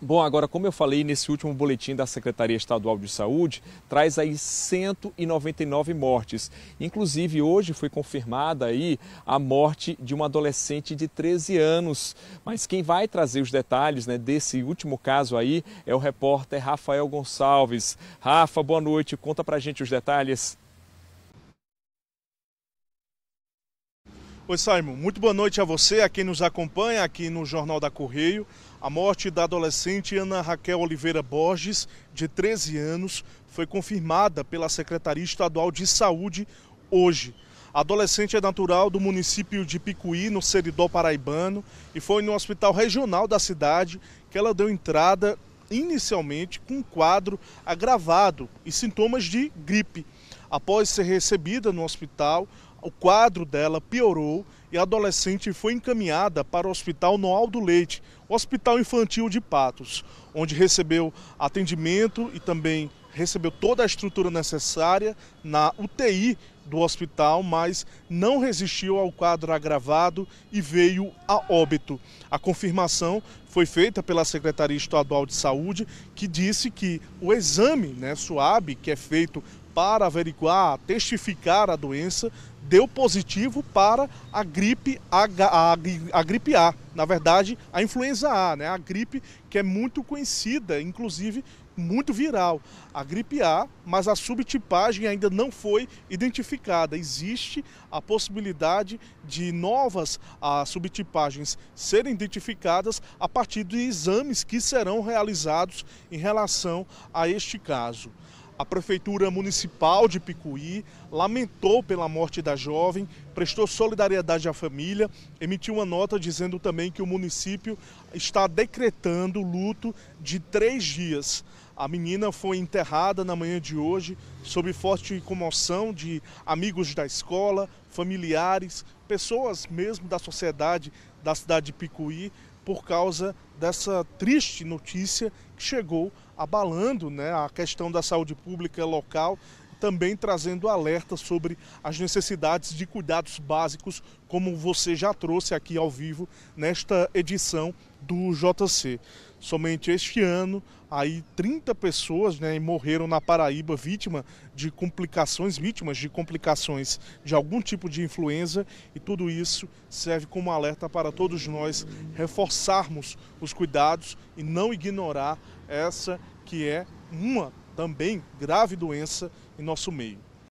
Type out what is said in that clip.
Bom, agora, como eu falei nesse último boletim da Secretaria Estadual de Saúde, traz aí 199 mortes. Inclusive, hoje foi confirmada aí a morte de uma adolescente de 13 anos. Mas quem vai trazer os detalhes, né, desse último caso aí é o repórter Rafael Gonçalves. Rafa, boa noite. Conta pra gente os detalhes. Oi, Simon. Muito boa noite a você, a quem nos acompanha aqui no Jornal da Correio. A morte da adolescente Ana Raquel Oliveira Borges, de 13 anos, foi confirmada pela Secretaria Estadual de Saúde hoje. A adolescente é natural do município de Picuí, no Seridó Paraibano, e foi no hospital regional da cidade que ela deu entrada inicialmente com um quadro agravado e sintomas de gripe. Após ser recebida no hospital, o quadro dela piorou e a adolescente foi encaminhada para o Hospital Noaldo Leite, o Hospital Infantil de Patos, onde recebeu atendimento e também recebeu toda a estrutura necessária na UTI do hospital, mas não resistiu ao quadro agravado e veio a óbito. A confirmação foi feita pela Secretaria Estadual de Saúde, que disse que o exame, né, SUAB, que é feito para averiguar, testificar a doença, deu positivo para a gripe A. Na verdade, a influenza A, né? A gripe que é muito conhecida, inclusive muito viral. A gripe A, mas a subtipagem ainda não foi identificada. Existe a possibilidade de novas subtipagens serem identificadas a partir de exames que serão realizados em relação a este caso. A Prefeitura Municipal de Picuí lamentou pela morte da jovem, prestou solidariedade à família, emitiu uma nota dizendo também que o município está decretando luto de 3 dias. A menina foi enterrada na manhã de hoje, sob forte comoção de amigos da escola, familiares, pessoas mesmo da sociedade da cidade de Picuí, por causa dessa triste notícia que chegou abalando, né, a questão da saúde pública local, também trazendo alerta sobre as necessidades de cuidados básicos, como você já trouxe aqui ao vivo nesta edição do JC. Somente este ano, aí 30 pessoas, né, morreram na Paraíba vítimas de complicações de algum tipo de influenza, e tudo isso serve como alerta para todos nós reforçarmos os cuidados e não ignorar essa que é uma também grave doença em nosso meio.